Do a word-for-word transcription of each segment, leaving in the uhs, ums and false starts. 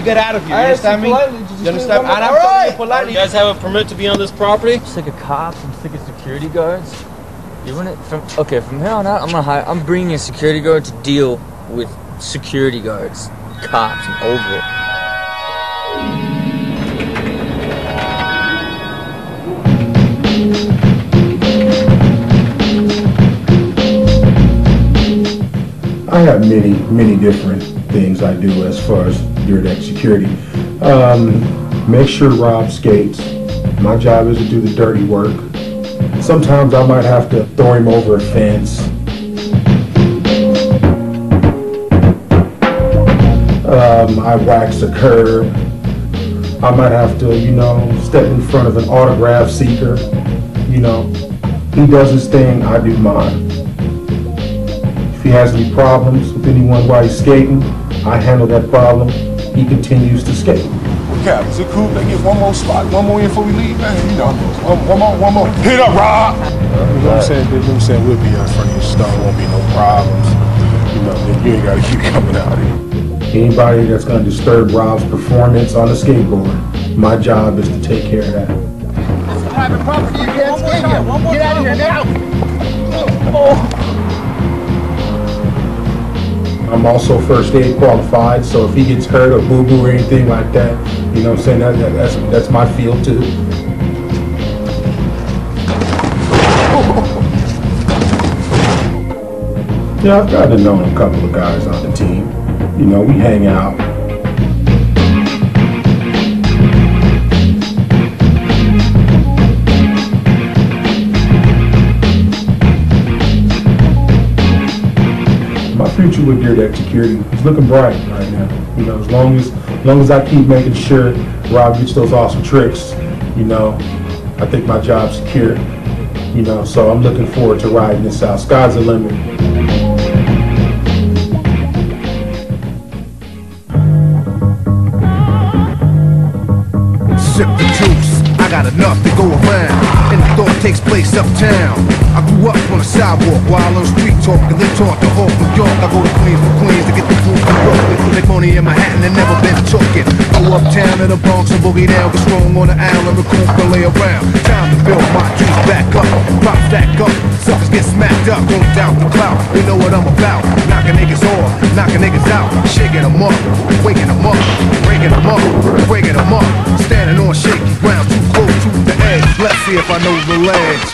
you get out of here. You understand me? You understand? I have to politely. You guys have a permit to be on this property? I'm sick of cops. I'm sick of security guards. You want it from? Okay, from here on out, I'm gonna hire. I'm bringing a security guard to deal with security guards, cops, and over it. I have many, many different things I do as far as Dirt security. Um, make sure Rob skates. My job is to do the dirty work. Sometimes I might have to throw him over a fence. Um, I wax a curb. I might have to, you know, step in front of an autograph seeker. You know, he does his thing, I do mine. If he has any problems with anyone while he's skating, I handle that problem. He continues to skate. Cap, is it cool if they get one more spot, one more in before we leave? Man, you know, one, one more, one more. Hit up, Rob! You know what I'm saying? You know what I'm saying? We'll be in front of your stuff. Won't be no problems. You know, you ain't got to keep coming out here. Anybody that's going to disturb Rob's performance on the skateboard, my job is to take care of that. That's a private property. You can't skate here. One more Get out of here now! Oh. I'm also first aid qualified, so if he gets hurt or boo-boo or anything like that, you know what I'm saying, that, that, that's, that's my field too. Yeah, I've gotten to know a couple of guys on the team. You know, we hang out. My future with Dirt Security is looking bright right now. You know, as long as, as long as I keep making sure Rob gets those awesome tricks, you know, I think my job's secure. You know, so I'm looking forward to riding this out. Sky's the limit. The juice, I got enough to go around, and the thought takes place uptown. I grew up on the sidewalk while on street talk, and they talk to all New York. I go to Queens for Queens to get the food from Brooklyn. They phony in Manhattan and never been talking. Go uptown to the Bronx and boogie down, get strong on the island, recoup and lay around. Time to build my juice back up, pop back up. Suckers get smacked up, don't doubt the clout. You know what I'm about, knocking niggas off, knocking niggas out, shaking them up, waking them up, breaking them up, breaking them up, standing on shaky ground, too close to the edge. Let's see if I know the ledge.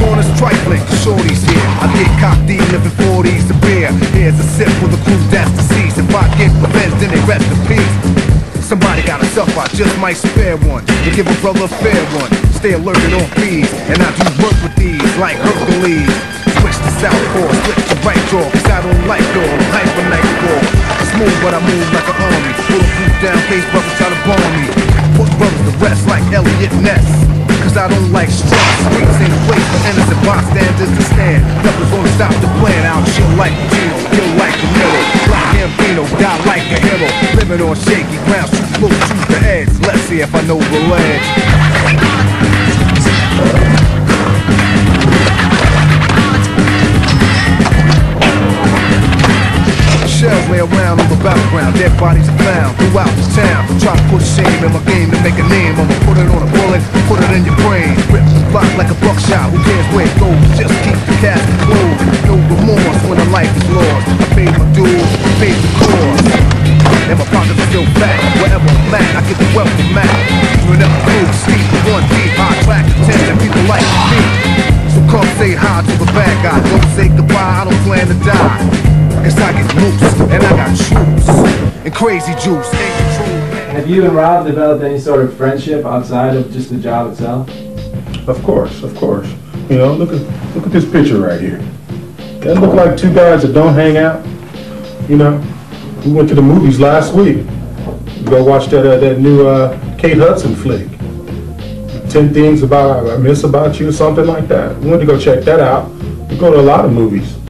Corners trifling, shorties here. I get cocked even if it's forties to beer. Here's a sip for the crew that's deceased. If I get revenge, then they rest in peace. Somebody got a tough, I just might spare one to give a brother a fair one. Stay alerted on fees, and I do work with these like Hercules. Switch to southpaw, switch to right jaw, cause I don't like door, hyper nightfall. It's smooth but I move like an army. Pull a boot down, face brothers try to bomb me. Put brothers to rest like Elliot Ness, cause I don't like stress. Streets ain't a place for innocent bystanders to stand. Nothing's gonna stop the plan. I'll chill like Gino, kill like the middle. Like Gambino, die like a hero. Living on shaky ground, shoot close, shoot the edge. Let's see if I know the ledge. Shells lay around on the battleground, dead bodies are found throughout the town. Try to put shame in my game to make a name. I'ma put it on a bullet, put it in your brain. Rip the block like a buckshot, who cares where it goes? Just keep the casket closed. No remorse when a life is lost. I paid my dues, I paid the cost. And my pockets are still fat. Wherever I'm at, I get the wealth of Mac. Doing up the food, sleep, one deep, I track the ten that people like me. So come say hi to the bad guy. Don't say goodbye, I don't plan to die. Cause I get loose, and I got juice, and crazy juice. Have you and Rob developed any sort of friendship outside of just the job itself? Of course, of course. You know, look at look at this picture right here. That look like two guys that don't hang out. You know, we went to the movies last week. Go watch that uh, that new uh, Kate Hudson flick, Ten Things About I Miss About You, something like that. We went to go check that out. We go to a lot of movies.